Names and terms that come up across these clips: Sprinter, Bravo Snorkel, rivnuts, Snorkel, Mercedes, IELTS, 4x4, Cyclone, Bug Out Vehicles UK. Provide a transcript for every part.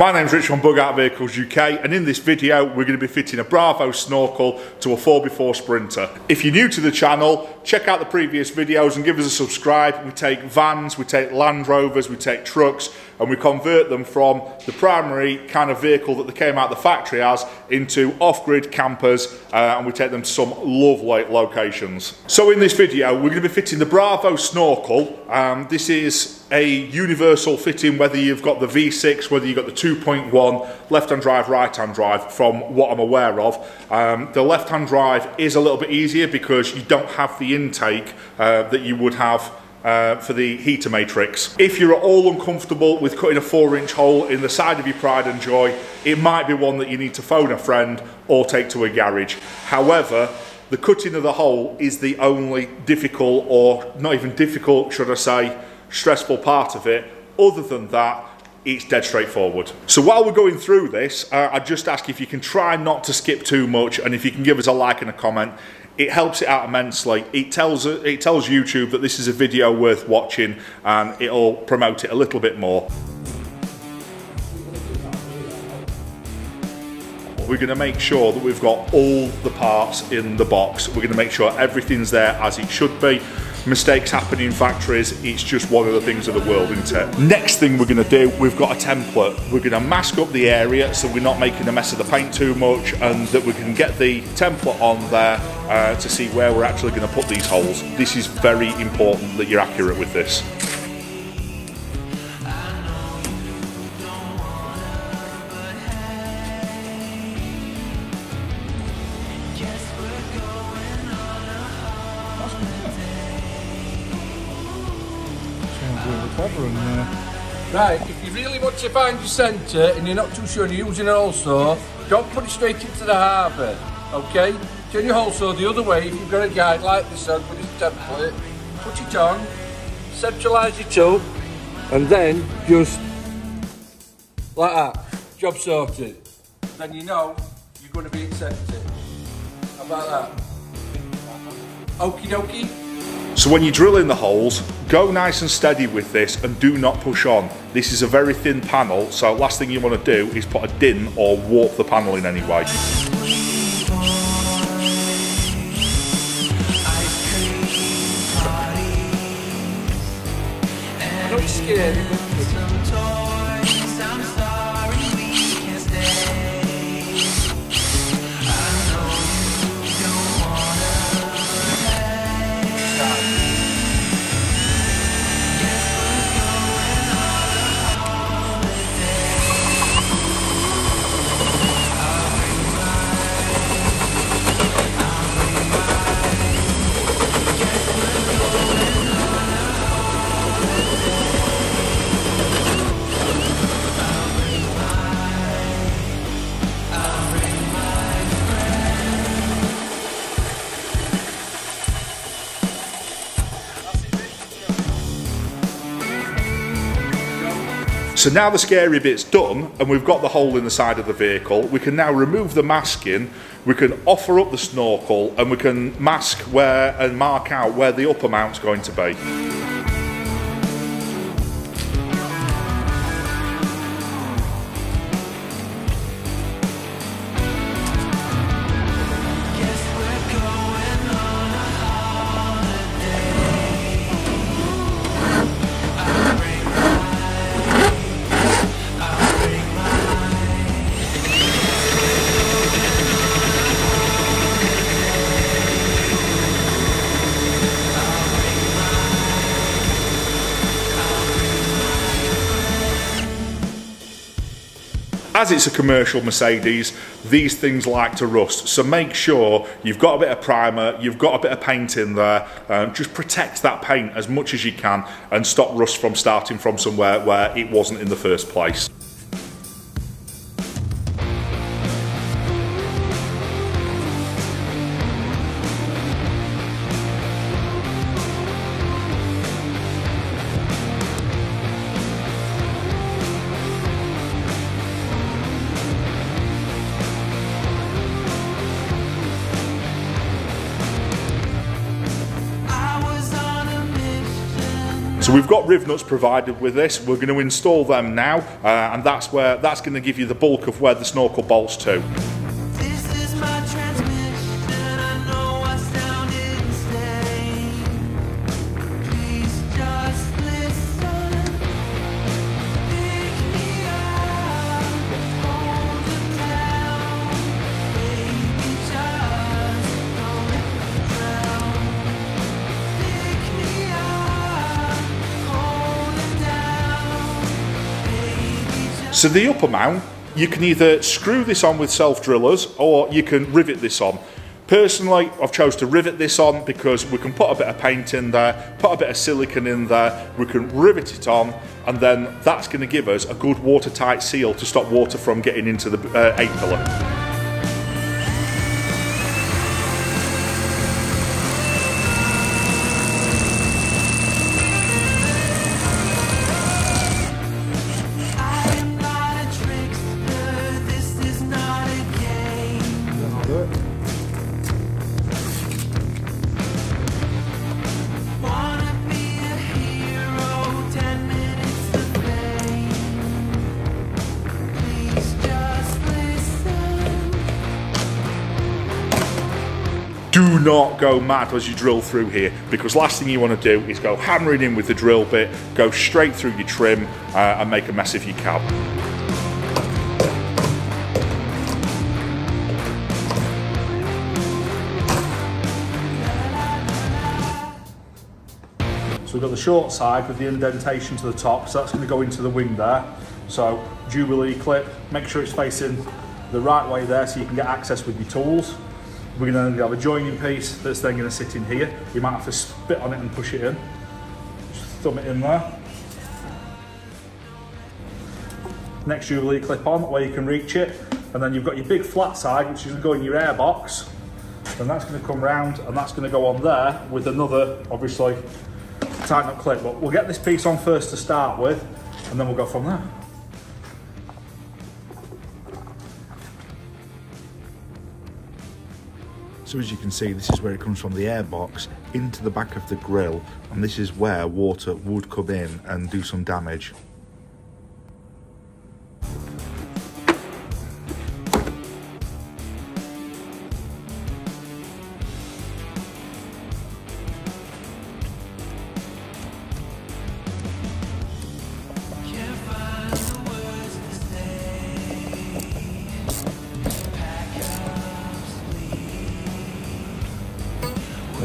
My name's Rich from Bug Out Vehicles UK, and in this video we're going to be fitting a Bravo Snorkel to a 4x4 Sprinter. If you're new to the channel, check out the previous videos and give us a subscribe. We take vans, we take Land Rovers, we take trucks, and we convert them from the primary kind of vehicle that they came out of the factory as into off-grid campers, and we take them to some lovely locations. So in this video we're going to be fitting the Bravo Snorkel. This is a universal fitting, whether you've got the V6, whether you've got the 2.1, left-hand drive, right-hand drive, from what I'm aware of. The left-hand drive is a little bit easier because you don't have the intake that you would have for the heater matrix. If you're at all uncomfortable with cutting a 4-inch hole in the side of your pride and joy, it might be one that you need to phone a friend or take to a garage. However, the cutting of the hole is the only difficult, or not even difficult, should I say, stressful part of it. Other than that, it's dead straightforward. So while we're going through this, I just ask if you can try not to skip too much, and if you can give us a like and a comment, it helps it out immensely. It tells YouTube that this is a video worth watching, and it'll promote it a little bit more. We're going to make sure that we've got all the parts in the box. We're going to make sure everything's there as it should be. Mistakes happen in factories, it's just one of the things of the world, isn't it? Next thing we're going to do, we've got a template. We're going to mask up the area so we're not making a mess of the paint too much, and that we can get the template on there to see where we're actually going to put these holes. This is very important that you're accurate with this. Right, if you really want to find your centre and you're not too sure and you're using it also, don't put it straight into the harbour, okay? Turn your hole saw the other way if you've got a guide like this on with its template, put it on, centralise it up, and then just like that, job sorted. Then you know you're going to be centre. How about that? Okie dokie. So when you drill in the holes, go nice and steady with this and do not push on. This is a very thin panel, so last thing you want to do is put a din or warp the panel in any way. I'm not scared. So now the scary bit's done, and we've got the hole in the side of the vehicle, we can now remove the masking, we can offer up the snorkel, and we can mask where and mark out where the upper mount's going to be. As it's a commercial Mercedes, these things like to rust, so make sure you've got a bit of primer, you've got a bit of paint in there, just protect that paint as much as you can and stop rust from starting from somewhere where it wasn't in the first place. So we've got rivnuts provided with this. We're going to install them now, and that's going to give you the bulk of where the snorkel bolts to. So the upper mount, you can either screw this on with self-drillers or you can rivet this on. Personally, I've chose to rivet this on because we can put a bit of paint in there, put a bit of silicone in there, we can rivet it on, and then that's going to give us a good watertight seal to stop water from getting into the eight pillar. Do not go mad as you drill through here, because last thing you want to do is go hammering in with the drill bit, go straight through your trim and make a mess if you can. So we've got the short side with the indentation to the top, so that's going to go into the wing there. So Jubilee clip, make sure it's facing the right way there so you can get access with your tools. We're going to have a joining piece that's then going to sit in here. You might have to spit on it and push it in. Just thumb it in there. Next Jubilee clip on where you can reach it, and then you've got your big flat side which is going to go in your air box, and that's going to come round and that's going to go on there with another obviously tighten up clip. But we'll get this piece on first to start with and then we'll go from there. So as you can see, this is where it comes from the air box into the back of the grill, and this is where water would come in and do some damage.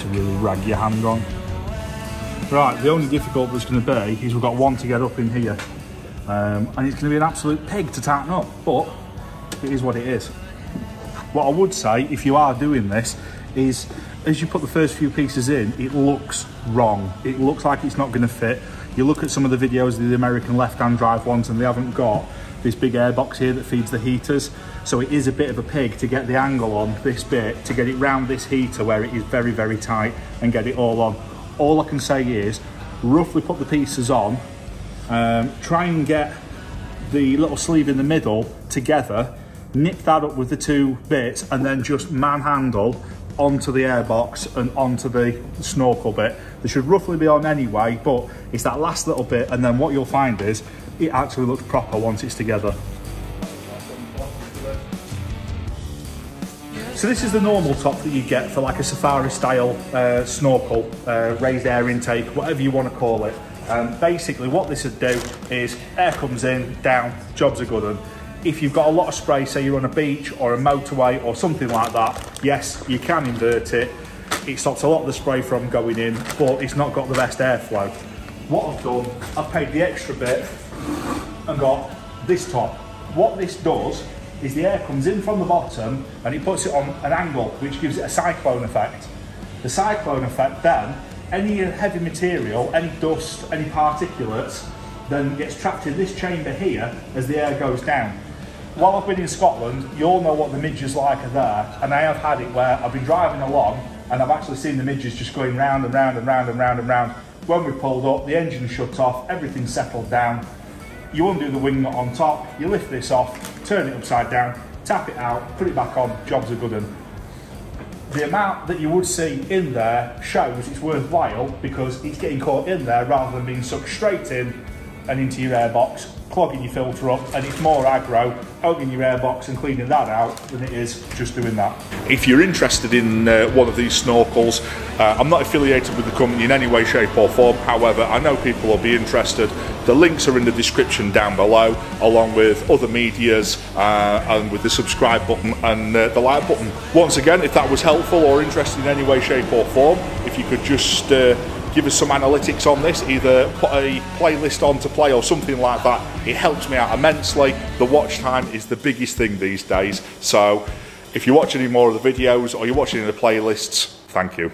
To really rag your hand on. Right, the only difficulty that's going to be is we've got one to get up in here, and it's going to be an absolute pig to tighten up, but it is what it is. What I would say, if you are doing this, is as you put the first few pieces in, it looks wrong. It looks like it's not going to fit. You look at some of the videos of the American left-hand drive ones and they haven't got this big air box here that feeds the heaters, so it is a bit of a pig to get the angle on this bit, to get it round this heater where it is very, very tight and get it all on. All I can say is roughly put the pieces on, try and get the little sleeve in the middle together, nip that up with the two bits and then just manhandle onto the air box and onto the snorkel bit. They should roughly be on anyway, but it's that last little bit, and then what you'll find is it actually looks proper once it's together. So this is the normal top that you get for like a safari style snorkel, raised air intake, whatever you want to call it. Basically what this would do is air comes in, down, job's a good one. If you've got a lot of spray, say you're on a beach or a motorway or something like that, yes, you can invert it. It stops a lot of the spray from going in, but it's not got the best airflow. What I've done, I've paid the extra bit and got this top. What this does is the air comes in from the bottom and it puts it on an angle, which gives it a cyclone effect. The cyclone effect then, any heavy material, any dust, any particulates, then gets trapped in this chamber here as the air goes down. While I've been in Scotland, you all know what the midges like are there, and I have had it where I've been driving along and I've actually seen the midges just going round and round and round and round and round. When we pulled up, the engine shut off, everything settled down. You undo the wing nut on top, you lift this off, turn it upside down, tap it out, put it back on, job's a good one. the amount that you would see in there shows it's worthwhile because it's getting caught in there rather than being sucked straight in and into your airbox, clogging your filter up, and it's more aggro opening your airbox and cleaning that out than it is just doing that. If you're interested in one of these snorkels, I'm not affiliated with the company in any way, shape or form, however I know people will be interested. The links are in the description down below, along with other medias and with the subscribe button and the like button. Once again, if that was helpful or interesting in any way, shape or form, if you could just give us some analytics on this, either put a playlist on to play or something like that. It helps me out immensely. The watch time is the biggest thing these days, so if you watch any more of the videos or you're watching the playlists, thank you.